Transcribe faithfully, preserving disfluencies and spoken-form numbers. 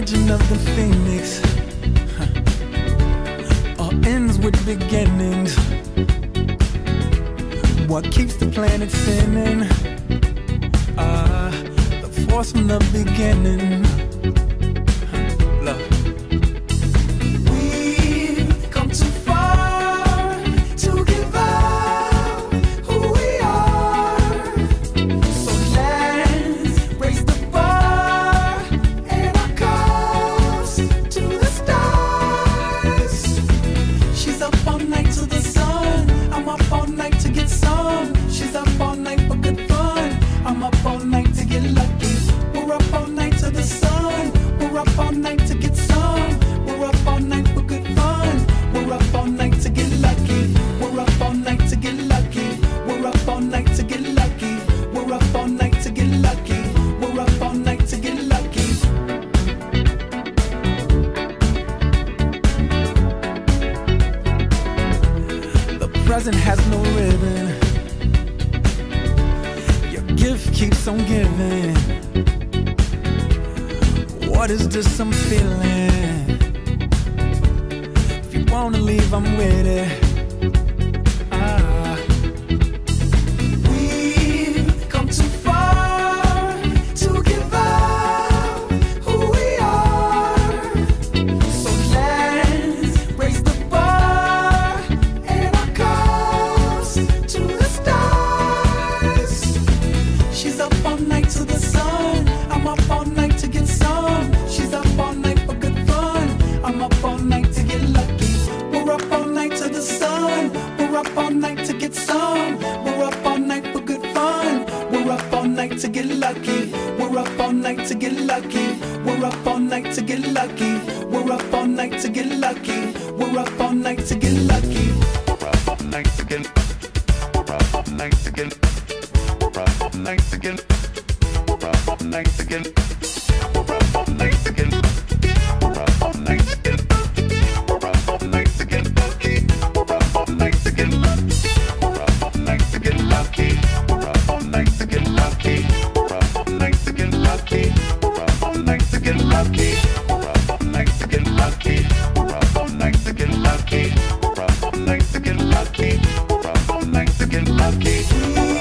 legend of the phoenix, huh. All ends with beginnings. What keeps the planet spinning? Ah, uh, the force from the beginning. Present has no ribbon. Your gift keeps on giving. What is this I'm feeling? If you wanna leave, I'm with it. To get lucky, we're up all night to get lucky. We're up all night to get lucky. We're up all night to get lucky. We're up all night to get lucky. We're up all night to get. We're up all night to get. We're up all night to get. We're up all night to get. We're up all night to get. We're up all night to get. We're up all night to get lucky. We're up all night to get lucky. We're up all night to get lucky. We're up all night to get lucky. We're up all night to get lucky. We're up all night to get lucky.